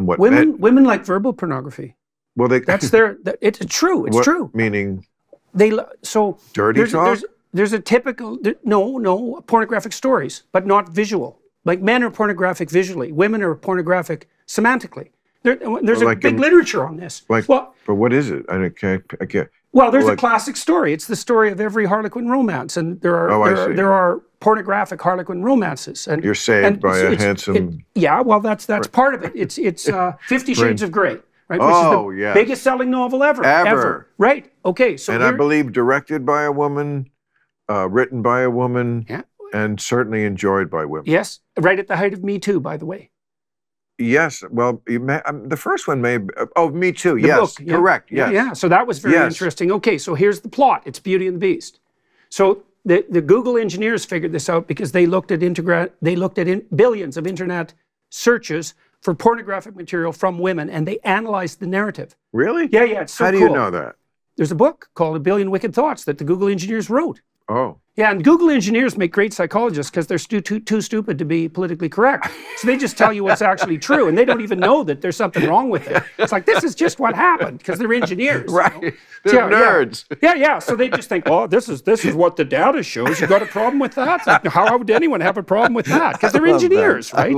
and what women men, women like verbal pornography. Well, they it's true. It's true. Meaning they dirty talk. There's a typical no pornographic stories, but not visual. Like men are pornographic visually, women are pornographic semantically. There's like a big literature on this. Like, well, but what is it? I can't. Well, there's like, a classic story. It's the story of every Harlequin romance, and there are pornographic Harlequin romances. And you're saved by a handsome. Yeah, well, that's part of it. It's 50 Shades of Grey, right? Which is the biggest selling novel ever, right? Okay, so and I believe directed by a woman, written by a woman, and certainly enjoyed by women. Yes, right at the height of Me Too, by the way. Yes, well, the first one may be, Me Too, the book, correct, Yeah, so that was very interesting. Okay, so here's the plot. It's Beauty and the Beast. So the Google engineers figured this out because they looked at billions of internet searches for pornographic material from women, and they analyzed the narrative. Really? Yeah, yeah, it's so cool. How do you know that? There's a book called A Billion Wicked Thoughts that the Google engineers wrote. Oh. Yeah, and Google engineers make great psychologists because they're too stupid to be politically correct. So they just tell you what's actually true, and they don't even know that there's something wrong with it. It's like, this is just what happened, because they're engineers. Right, you know? They're nerds. Yeah. So they just think, oh, this is what the data shows. You got a problem with that? Like, how would anyone have a problem with that? Because they're engineers, right?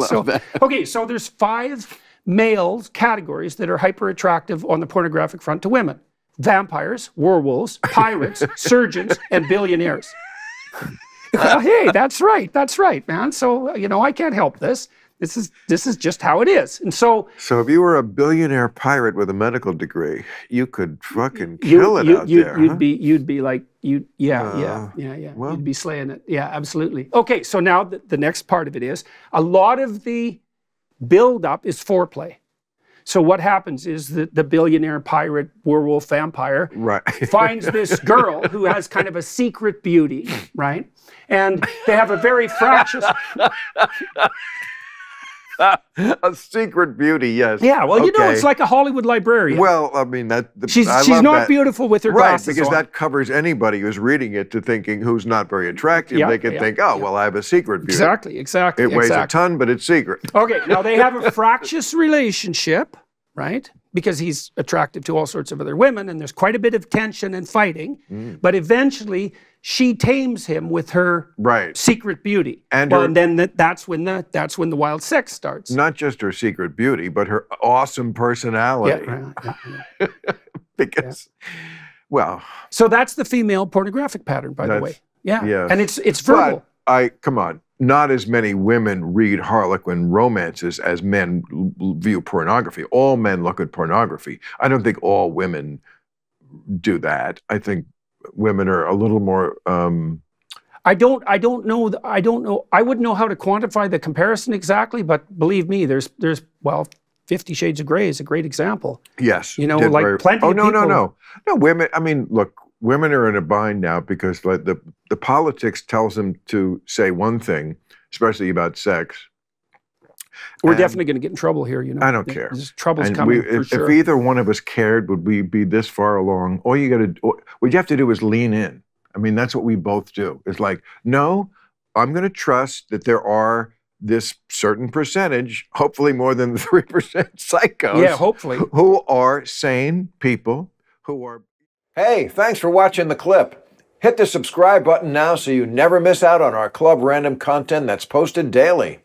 Okay, so there's 5 male categories that are hyper-attractive on the pornographic front to women. Vampires, werewolves, pirates, surgeons, and billionaires. Well, hey, that's right, man. So, you know, I can't help this. This is just how it is. And so if you were a billionaire pirate with a medical degree, you could fucking kill it out there. You'd be like, well, you'd be slaying it. Yeah, absolutely. Okay, so now the next part of it is, a lot of the build-up is foreplay. So what happens is that the billionaire pirate werewolf vampire finds this girl who has kind of a secret beauty, right? And they have a very fractious... a secret beauty, yes. Yeah, well, you know, it's like a Hollywood librarian. Well, I mean, she's not beautiful with her glasses on. Right, because that covers anybody who's reading it to thinking who's not very attractive. Yeah, they can think, oh, well, I have a secret beauty. Exactly. It weighs a ton, but it's secret. Okay, now they have a fractious relationship, right? Because he's attractive to all sorts of other women, and there's quite a bit of tension and fighting, but eventually she tames him with her secret beauty. And, that's when the wild sex starts. Not just her secret beauty, but her awesome personality. So that's the female pornographic pattern, by the way. Yeah, and it's verbal. But come on. Not as many women read Harlequin romances as men view pornography. All men look at pornography. I don't think all women do that. I think women are a little more. I don't know. I wouldn't know how to quantify the comparison exactly, but believe me, well, 50 Shades of Grey is a great example. Yes, you know, like plenty. Oh no, of people, no. Women. I mean, look. Women are in a bind now because like the politics tells them to say one thing, especially about sex. We're definitely going to get in trouble here, you know. I don't care. There's trouble's coming for sure. If either one of us cared, would we be this far along? What you have to do is lean in. I mean, that's what we both do. It's like, no, I'm going to trust that there are this certain percentage, hopefully more than 3% psychos. Yeah, hopefully. Who are sane people, who are... Hey, thanks for watching the clip. Hit the subscribe button now so you never miss out on our Club Random content that's posted daily.